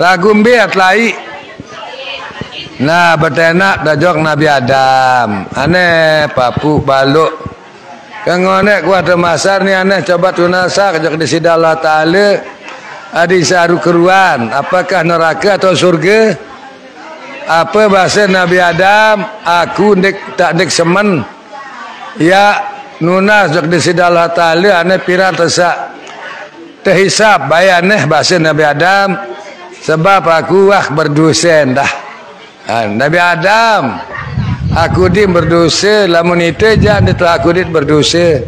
Ragumbi atlai. Nah, bertenak dajok Nabi Adam. Aneh papu baluk. Kengonek gua termasar ni aneh coba tunasa kejok di sidallah ta'ala. Adisaru keruan, apakah neraka atau surga? Apa bahasa Nabi Adam? Aku nek tak nek semen. Ya nuna jok di sidallah ta'ala aneh pirang tersak. Terhisap bayaneh bahasa Nabi Adam sebab aku berdosa dah. Nabi Adam aku di berdosa lamun itu jangan itu aku di berdosa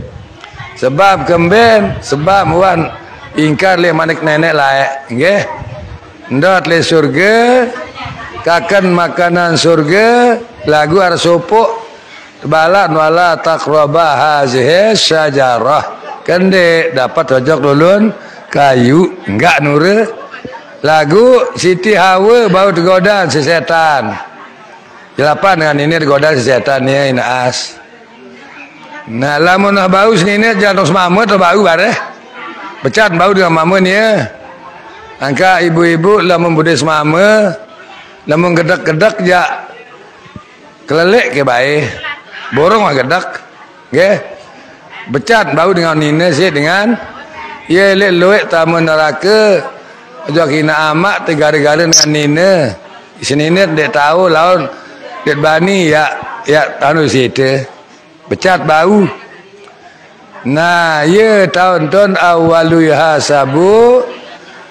sebab kemben sebab wan ingkar le manik nenek lah nggih ndot le surga kakan makanan surga lagu arsopok balan wala taqrabah hazihi syajarah kende dapat rojok lulun kayu enggak nure lagu Siti Hawa bau tergoda si setan jelapan dengan ini tergoda si setan ya inaas nah lamun bau sini jantung semamu atau bau bareh pecat bau dengan mamun ya angka ibu-ibu lamun budis mamu lamun gedek-gedek ya kelelek ke baik borong mah gedek okay? Becat bau dengan nina sih dengan ye lelek taman neraka jokina amak tegare-gare dengan nina sini nina dek tahu lawan dek bani ya ya anu situ becat bau nah ye tahun-tahun awalu hasabu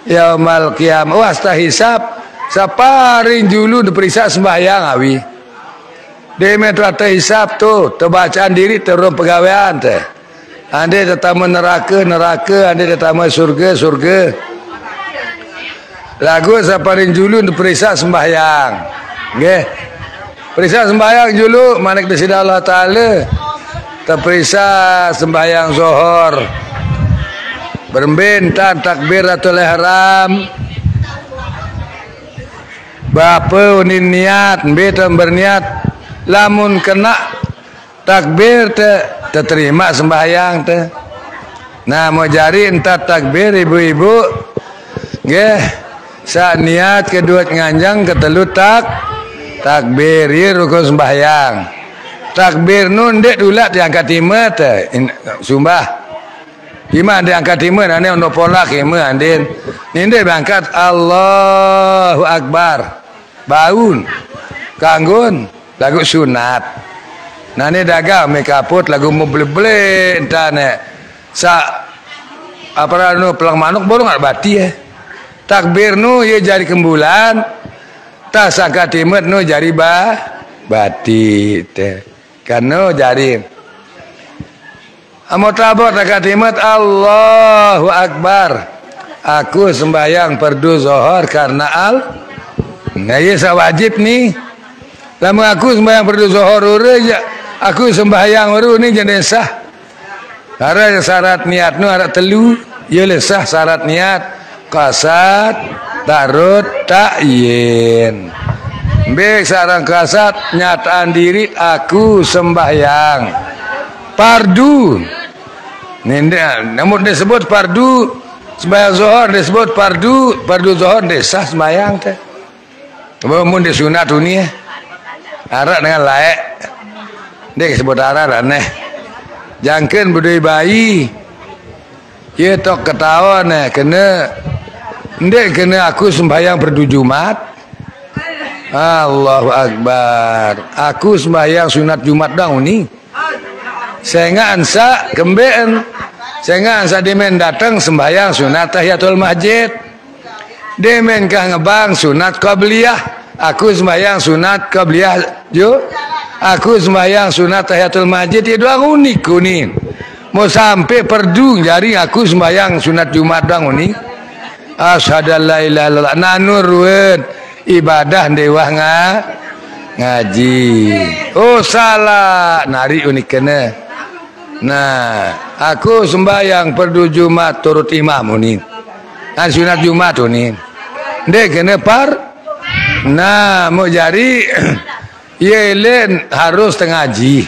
yaumal qiyamah wasta hisab saparing julu diperiksa sembahyang awi de metrata hisab tu terbacaan diri terus pegawaian teh andai tetama neraka, neraka. Andai tetama surga, surga. Lagu saparin julu diperiksa sembahyang. Okay. Periksa sembahyang julu. Manik disini Allah Ta'ala. Terperiksa sembahyang zuhur. Berbentan takbiratul ihram. Bapa unin niat. Betam berniat. Lamun kena takbir te. Terima sembahyang teh. Nah mau jari entat takbir ibu-ibu. Nggih. Sa niat kedua nganjang ketelu takbir rukun sembahyang. Takbir nun dek dulat diangkat timah teh sumbah. Iman diangkat timah ane ono pola keme andin. Ninde berangkat Allahu Akbar. Baun. Kanggun lagu sunat. Nah ini dagang mekaput lagu mau beli-beli entah nek sa apa nu pelang manuk baru nggak bati ya takbir nu ya jari kembulan tak saka timet nu jari bati teh karena jari amot labot saka timet Allahu Akbar aku sembahyang perdu zuhur karena al nah ya sa wajib nih lama aku sembahyang perdu zuhur ya aku sembahyang baru ni jadi sah. Karena syarat niat nu ada telu, ya sah syarat niat kasat, tarut, ta'yin. Baik sarang kasat nyataan diri aku sembahyang. Pardu. Namun disebut pardu sembahyang zuhur disebut pardu, pardu zuhur sah sembahyang teh. Mun disunat dunia. Arak dengan laek. Dek sebut arah aneh jangken budai bayi ye tok ketawa neh kena ndek kena aku sembahyang perdu Jumat Allahu Akbar aku sembahyang sunat Jumat dong uni sehingga ansa kembeen sehingga ansa demen datang sembahyang sunat tahiyatul masjid demen kah ngebang sunat qabliyah aku sembahyang sunat qabliyah jo aku sembahyang sunat tahiyatul masjid itu aku unik kunin mau sampai perdu jari aku sembahyang sunat Jumat dong unik ashadallailallah nanurwet ibadah dewa ngaji oh salah nari unik kena nah aku sembahyang perdu Jumat turut imam unik dan sunat Jumat unik deh kena par nah mau jari Yelen harus tengaji.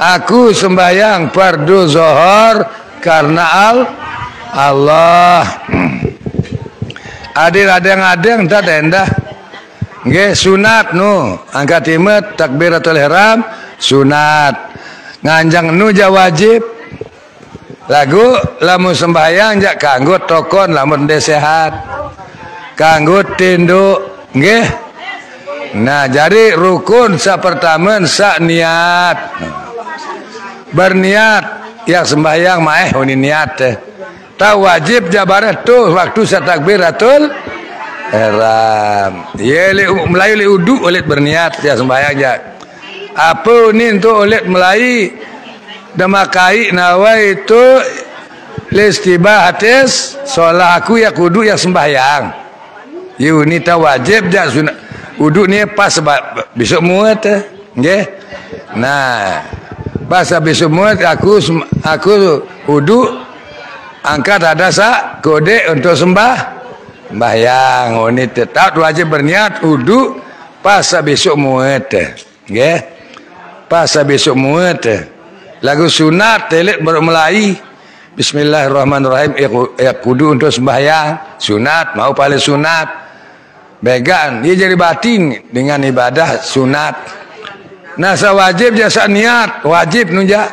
Aku sembahyang perdu zuhur karena Allah. Adil adeng tak endah. Nggih sunat nu angkat imet takbiratul ihram sunat. Nganjang nu ja wajib. Lagu lamun sembahyang jak kanggo tokon lamun de sehat. Kanggo tinduk nggih. Nah, jadi rukun sa pertama sa niat. Berniat yang sembahyang maeh huni niat teh. Ta wajib jabarah tuh waktu sa takbiratul ihram. Ye li Melayu li udu oleh berniat ya sembahyang jak. Apa ni untuk oleh Melayu demakai nawaitu listibah hatis solah aku ya kudu ya sembahyang. Yunita wajib jak sunat. Uduk ni pas besok muat nggih. Nah, pas besok muat aku uduk angkat ada sak kode untuk sembahyang. Oni tetap wajib berniat uduk pas besok muat nggih. Pas besok muat lagu sunat telit bermulai bismillahirrahmanirrahim ya kudu untuk sembahyang sunat mau paling sunat. Began, dia jadi batin dengan ibadah sunat. Nah, wajib jasa niat, wajib nunja.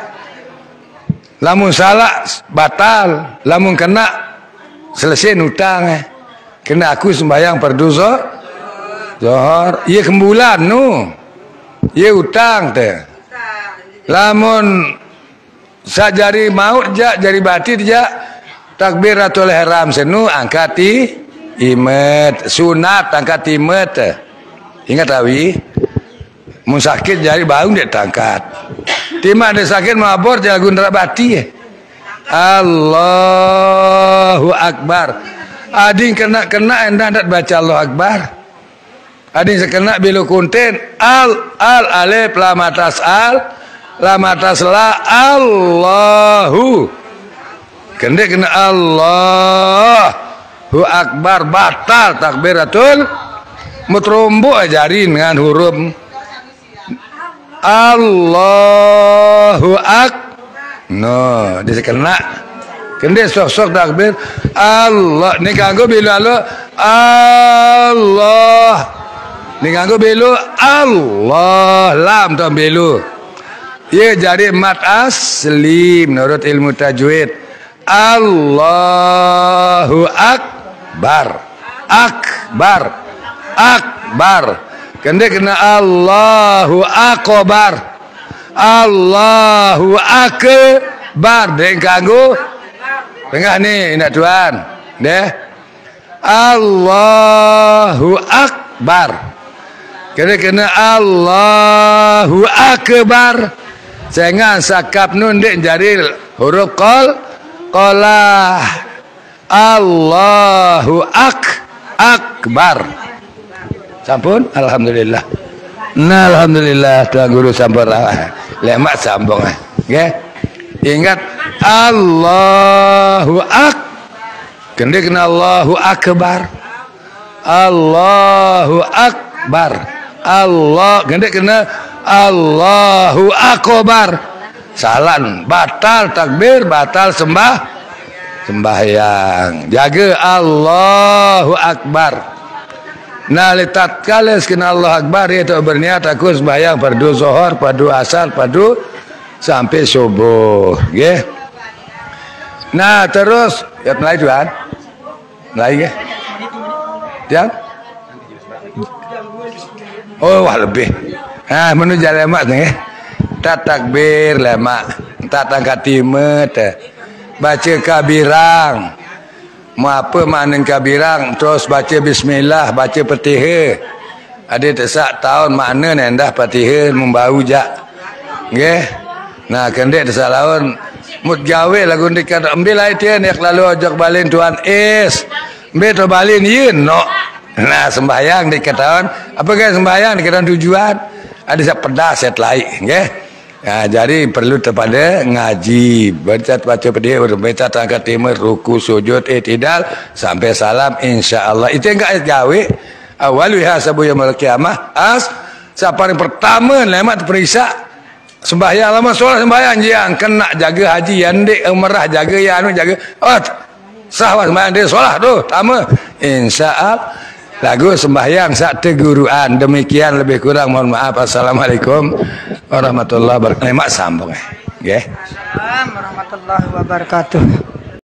Lamun salah batal, lamun kena selesai utang. Kena aku sembahyang perduzo, zohor. Ia kembulan nu, ia utang teh. Lamun sajari maut ja, jari batin ja. Takbiratul ihram senu angkati. Imet sunat angkat imet ingat awi mun sakit jari baung dia tangkat timah dia sakit mabor jago nerabati Allahu Akbar ading kena endah ndak baca Allahu Akbar ading sekena bilu kunten al alif lam atas la Allahu kendek kena Allah Hu Akbar batal takbiratul mutrombo ajarin dengan huruf Allahu Akbar. No, dia kena. Kende sok-sok takbir Allah ni kanggo bilu Allah. Ni kanggo bilu Allah lam tam bilu. Ye jadi mad asli menurut ilmu tajwid Allahu Akbar Akbar kende kena Allahu Akbar Allahu Akbar deng kanggo tengah nih nak tuan deh Allahu Akbar kende kena Allahu Akbar jangan sakap nun dek jadi huruf qalah Allahu Akbar. Sampun, alhamdulillah. Nah, alhamdulillah tuan guru sampun lemak sambung. Nggih. Ingat Allahu Akbar. Kende kena Allahu Akbar. Allahu Akbar. Allah kende kena Allahu Akbar. Salan batal takbir, batal sembah. Sembahyang jaga Allahu Akbar. Nah, letak kales kena Allahu Akbar itu berniat aku sembahyang padu zuhur, padu asar, padu sampai subuh, nggih. Nah, terus ya mulai tuan. Mulai nggih. Ya. Oh, wah lebih. Nah, menuju lemak nggih. Ta takbir lemak, ta angkat timet. Baca kabirang mau apa makna kabirang terus baca bismillah baca Fatihah ada tesak tahun makna nendah Fatihah membau jak nggih nah kendek tesak lawan mut gawe lagu dekat ambil aitian yak lalu ajak balin tuan is ambil to balin yin no nah sembahyang dekat tahun apa guys sembahyang dekat tujuan ada sak pedas set laik nggih. Nah, jadi perlu kepada ngaji baca pedih berbaca tangkat timur ruku sujud i'tidal sampai salam insyaallah itu enggak gawe awal hisabu yaumul qiyamah as sapaan pertama lemat periksa sembahyang lama solat sembahyang yang kena jaga haji yang dek umrah jaga yang anu jaga oh sahabat mandi sholah tuh sama insya Allah lagu sembahyang saat teguruan. Demikian lebih kurang mohon maaf. Assalamualaikum warahmatullahi wabarakatuh. Sambung ya. Assalamualaikum warahmatullahi wabarakatuh.